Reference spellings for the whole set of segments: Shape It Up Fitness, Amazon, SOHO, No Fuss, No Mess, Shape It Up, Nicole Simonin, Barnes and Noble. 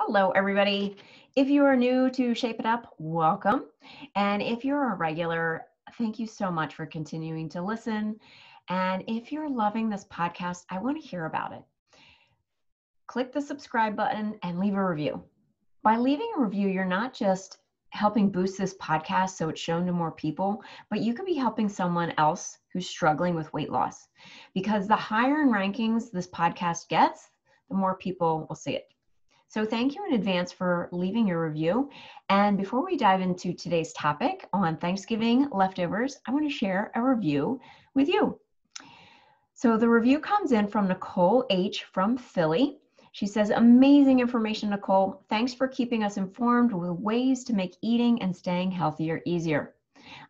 Hello, everybody. If you are new to Shape It Up, welcome. And if you're a regular, thank you so much for continuing to listen. And if you're loving this podcast, I want to hear about it. Click the subscribe button and leave a review. By leaving a review, you're not just helping boost this podcast so it's shown to more people, but you could be helping someone else who's struggling with weight loss. Because the higher in rankings this podcast gets, the more people will see it. So thank you in advance for leaving your review. And before we dive into today's topic on Thanksgiving leftovers, I want to share a review with you. So the review comes in from Nicole H. from Philly. She says, amazing information, Nicole. Thanks for keeping us informed with ways to make eating and staying healthier easier.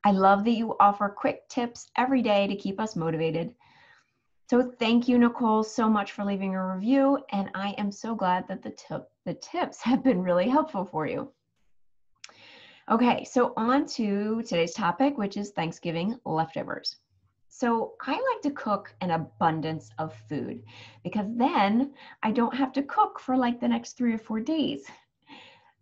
I love that you offer quick tips every day to keep us motivated. So thank you, Nicole, so much for leaving a review. And I am so glad that the tips have been really helpful for you. Okay, so on to today's topic, which is Thanksgiving leftovers. So I like to cook an abundance of food because then I don't have to cook for like the next 3 or 4 days.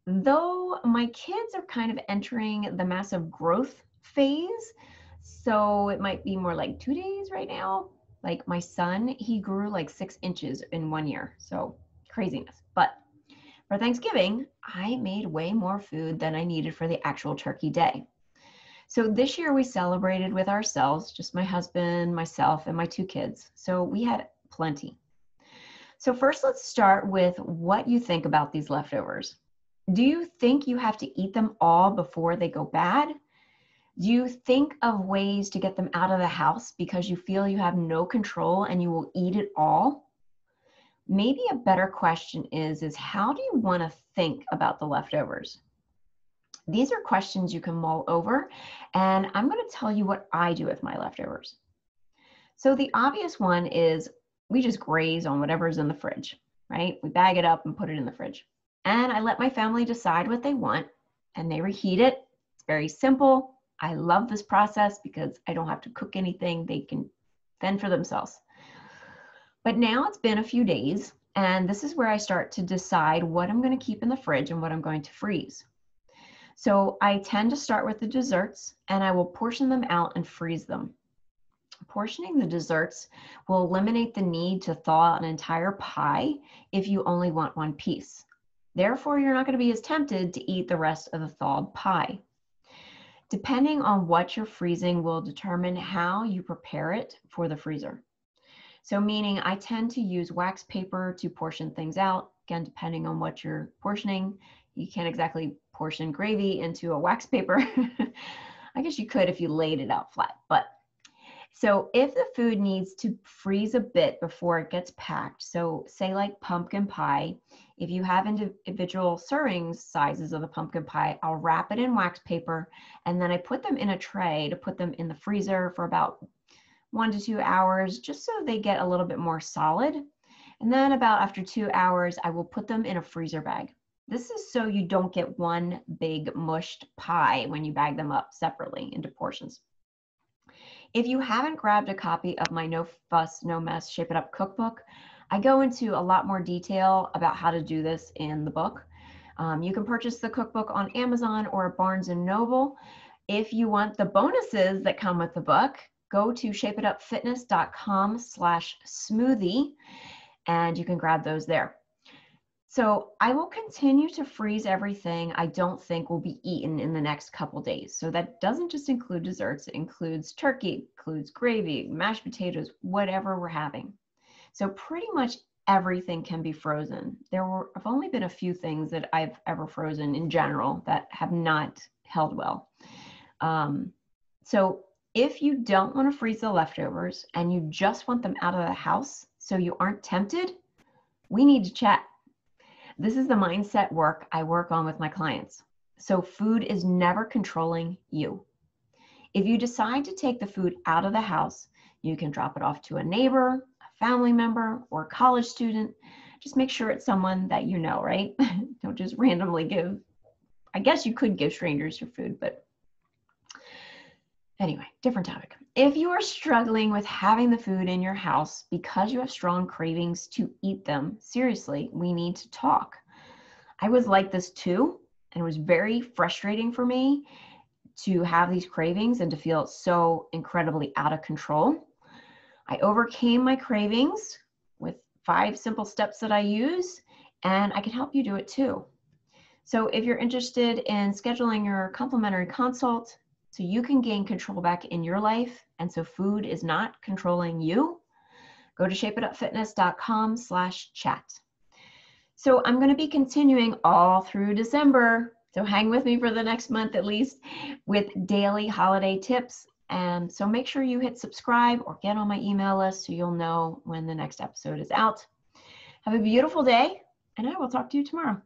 Though my kids are kind of entering the massive growth phase, so it might be more like 2 days right now. Like my son, he grew like 6 inches in 1 year, so craziness. But for Thanksgiving, I made way more food than I needed for the actual turkey day. So this year we celebrated with ourselves, just my husband, myself, and my 2 kids. So we had plenty. So first, let's start with what you think about these leftovers. Do you think you have to eat them all before they go bad? Do you think of ways to get them out of the house because you feel you have no control and you will eat it all? Maybe a better question is how do you want to think about the leftovers? These are questions you can mull over, and I'm going to tell you what I do with my leftovers. So the obvious one is we just graze on whatever's in the fridge, right? We bag it up and put it in the fridge. And I let my family decide what they want, and they reheat it. It's very simple. I love this process because I don't have to cook anything. They can fend for themselves. But now it's been a few days, and this is where I start to decide what I'm going to keep in the fridge and what I'm going to freeze. So I tend to start with the desserts, and I will portion them out and freeze them. Portioning the desserts will eliminate the need to thaw an entire pie if you only want 1 piece. Therefore, you're not going to be as tempted to eat the rest of the thawed pie. Depending on what you're freezing will determine how you prepare it for the freezer. So meaning I tend to use wax paper to portion things out. Again, depending on what you're portioning, you can't exactly portion gravy into a wax paper. I guess you could if you laid it out flat. But so if the food needs to freeze a bit before it gets packed, so say like pumpkin pie, if you have individual serving sizes of the pumpkin pie, I'll wrap it in wax paper and then I put them in a tray to put them in the freezer for about 1 to 2 hours just so they get a little bit more solid. And then about after 2 hours, I will put them in a freezer bag. This is so you don't get one big mushed pie when you bag them up separately into portions. If you haven't grabbed a copy of my No Fuss, No Mess, Shape It Up cookbook, I go into a lot more detail about how to do this in the book. You can purchase the cookbook on Amazon or Barnes and Noble. If you want the bonuses that come with the book, go to shapeitupfitness.com/smoothie and you can grab those there. So I will continue to freeze everything I don't think will be eaten in the next couple days. So that doesn't just include desserts, it includes turkey, includes gravy, mashed potatoes, whatever we're having. So pretty much everything can be frozen. I've only been a few things that I've ever frozen in general that have not held well. So if you don't want to freeze the leftovers and you just want them out of the house so you aren't tempted, we need to chat. This is the mindset work I work on with my clients. So food is never controlling you. If you decide to take the food out of the house, you can drop it off to a neighbor, a family member, or a college student. Just make sure it's someone that you know, right? Don't just randomly give, I guess you could give strangers your food, but anyway, different topic. If you are struggling with having the food in your house because you have strong cravings to eat them, seriously, we need to talk. I was like this too, and it was very frustrating for me to have these cravings and to feel so incredibly out of control. I overcame my cravings with 5 simple steps that I use, and I can help you do it too. So if you're interested in scheduling your complimentary consult so you can gain control back in your life and so food is not controlling you, go to shapeitupfitness.com/chat. So I'm going to be continuing all through December. So hang with me for the next month at least with daily holiday tips. And so make sure you hit subscribe or get on my email list so you'll know when the next episode is out. Have a beautiful day, and I will talk to you tomorrow.